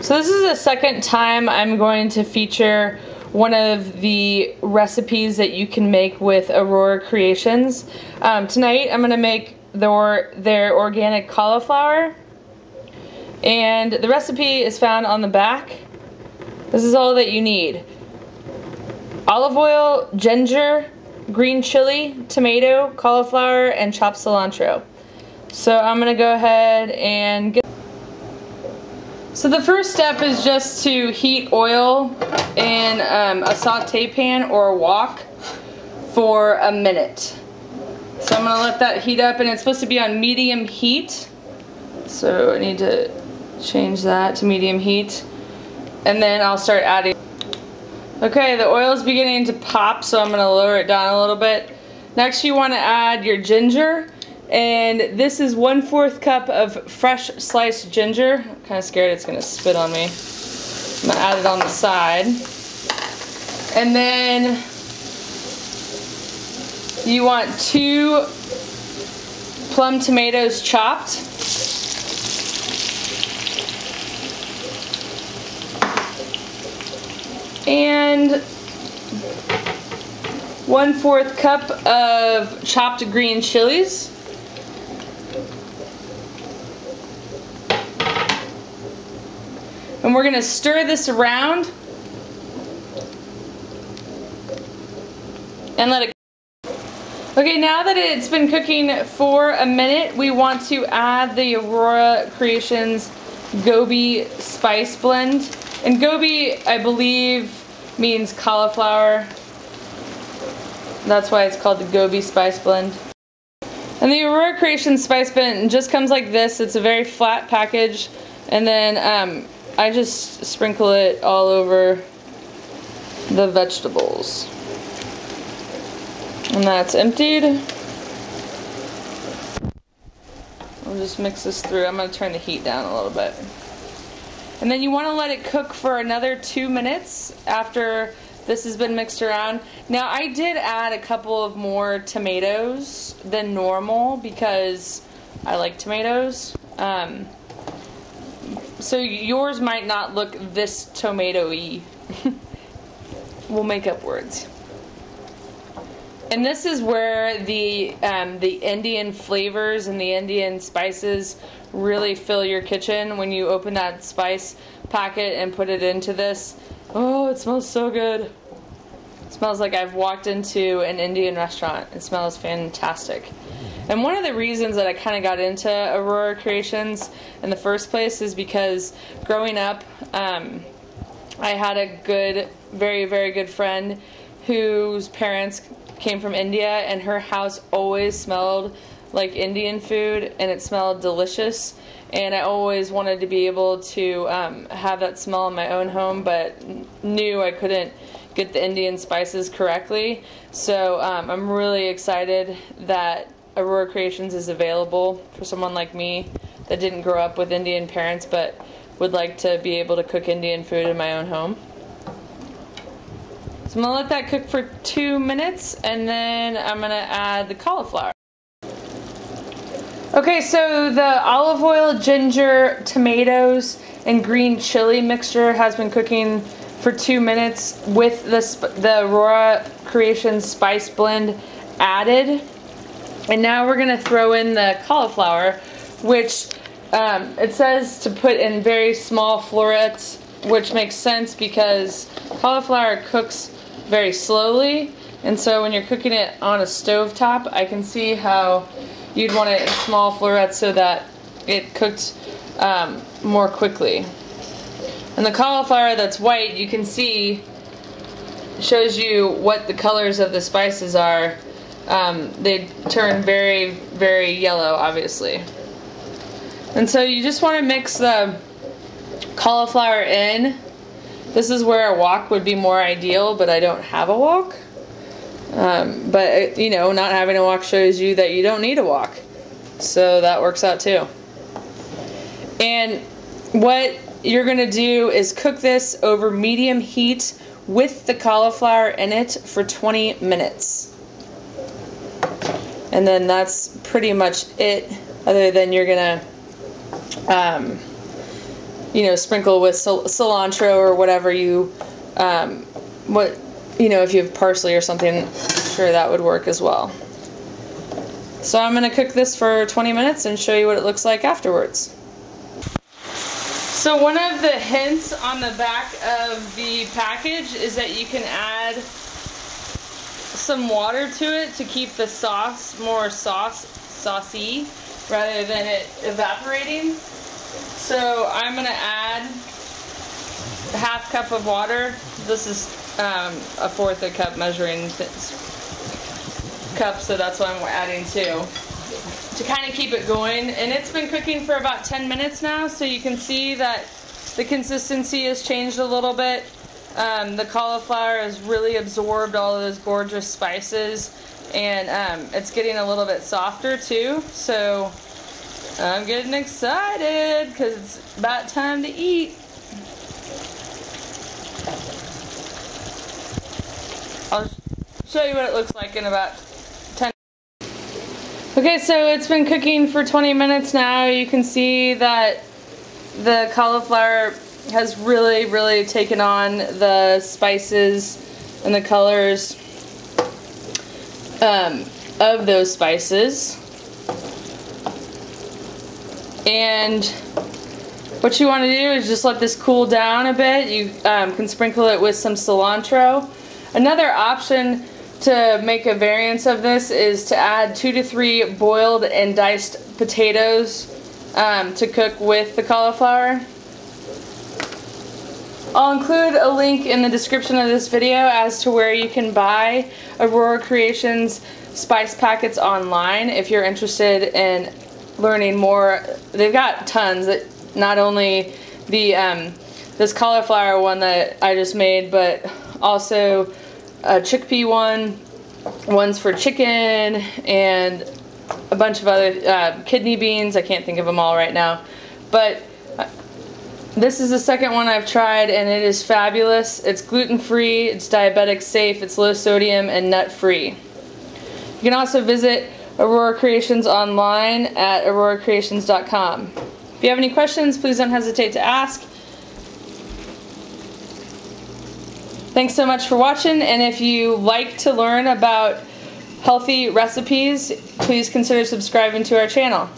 So this is the second time I'm going to feature one of the recipes that you can make with Arora Creations. Tonight I'm going to make their organic cauliflower, and the recipe is found on the back. This is all that you need: olive oil, ginger, green chili, tomato, cauliflower, and chopped cilantro. So I'm going to go ahead and get... So the first step is just to heat oil in a saute pan or a wok for a minute. So I'm going to let that heat up, and it's supposed to be on medium heat. So I need to change that to medium heat, and then I'll start adding... Okay, the oil is beginning to pop, so I'm going to lower it down a little bit. Next you want to add your ginger, and this is 1/4 cup of fresh sliced ginger. I'm kind of scared it's going to spit on me. I'm going to add it on the side. And then you want 2 plum tomatoes chopped. And 1/4 cup of chopped green chilies. And we're going to stir this around and let it cook. Okay, now that it's been cooking for a minute, we want to add the Arora Creations Gobi spice blend. And Gobi, I believe, means cauliflower. That's why it's called the Gobi spice blend. And the Arora Creations spice blend just comes like this. It's a very flat package, and then I just sprinkle it all over the vegetables. And that's emptied. I'll just mix this through. I'm going to turn the heat down a little bit. And then you want to let it cook for another 2 minutes after this has been mixed around. Now, I did add a couple of more tomatoes than normal because I like tomatoes. So yours might not look this tomato-y. We'll make up words. And this is where the Indian flavors and the Indian spices really fill your kitchen when you open that spice packet and put it into this. Oh, it smells so good. It smells like I've walked into an Indian restaurant. It smells fantastic. And one of the reasons that I kind of got into Arora Creations in the first place is because growing up, I had a good, very, very good friend whose parents came from India, and her house always smelled like Indian food, and it smelled delicious, and I always wanted to be able to have that smell in my own home, but knew I couldn't get the Indian spices correctly. So I'm really excited that Arora Creations is available for someone like me that didn't grow up with Indian parents but would like to be able to cook Indian food in my own home. So I'm going to let that cook for 2 minutes, and then I'm going to add the cauliflower. Okay, so the olive oil, ginger, tomatoes, and green chili mixture has been cooking for 2 minutes with the Arora Creations spice blend added. And now we're going to throw in the cauliflower, which it says to put in very small florets, which makes sense because cauliflower cooks very slowly, and so when you're cooking it on a stovetop, I can see how you'd want it in small florets so that it cooked more quickly. And the cauliflower that's white, you can see, shows you what the colors of the spices are. They turn very, very yellow, obviously. And so you just want to mix the cauliflower in. This is where a wok would be more ideal, but I don't have a wok. But you know, not having a wok shows you that you don't need a wok, so that works out too. And what you're going to do is cook this over medium heat with the cauliflower in it for 20 minutes. And then that's pretty much it, other than you're going to you know, sprinkle with cilantro or whatever you, if you have parsley or something, I'm sure that would work as well. So I'm going to cook this for 20 minutes and show you what it looks like afterwards. So one of the hints on the back of the package is that you can add some water to it to keep the sauce more saucy rather than it evaporating. So I'm going to add a half cup of water. This is a fourth of a cup measuring cup, so that's what I'm adding too, to kind of keep it going. And it's been cooking for about 10 minutes now, so you can see that the consistency has changed a little bit. The cauliflower has really absorbed all of those gorgeous spices, and it's getting a little bit softer too, so I'm getting excited because it's about time to eat. I'll show you what it looks like in about 10 minutes. Okay, so it's been cooking for 20 minutes now. You can see that the cauliflower has really taken on the spices and the colors of those spices. And what you want to do is just let this cool down a bit. You can sprinkle it with some cilantro. Another option to make a variance of this is to add 2 to 3 boiled and diced potatoes to cook with the cauliflower. I'll include a link in the description of this video as to where you can buy Arora Creations spice packets online if you're interested in learning more. They've got tons, that not only the this cauliflower one that I just made, but also a chickpea one, ones for chicken, and a bunch of other kidney beans. I can't think of them all right now, but this is the second one I've tried, and it is fabulous. It's gluten-free, it's diabetic safe, it's low sodium, and nut-free. You can also visit Arora Creations online at aroracreations.com. If you have any questions, please don't hesitate to ask. Thanks so much for watching, and if you like to learn about healthy recipes, please consider subscribing to our channel.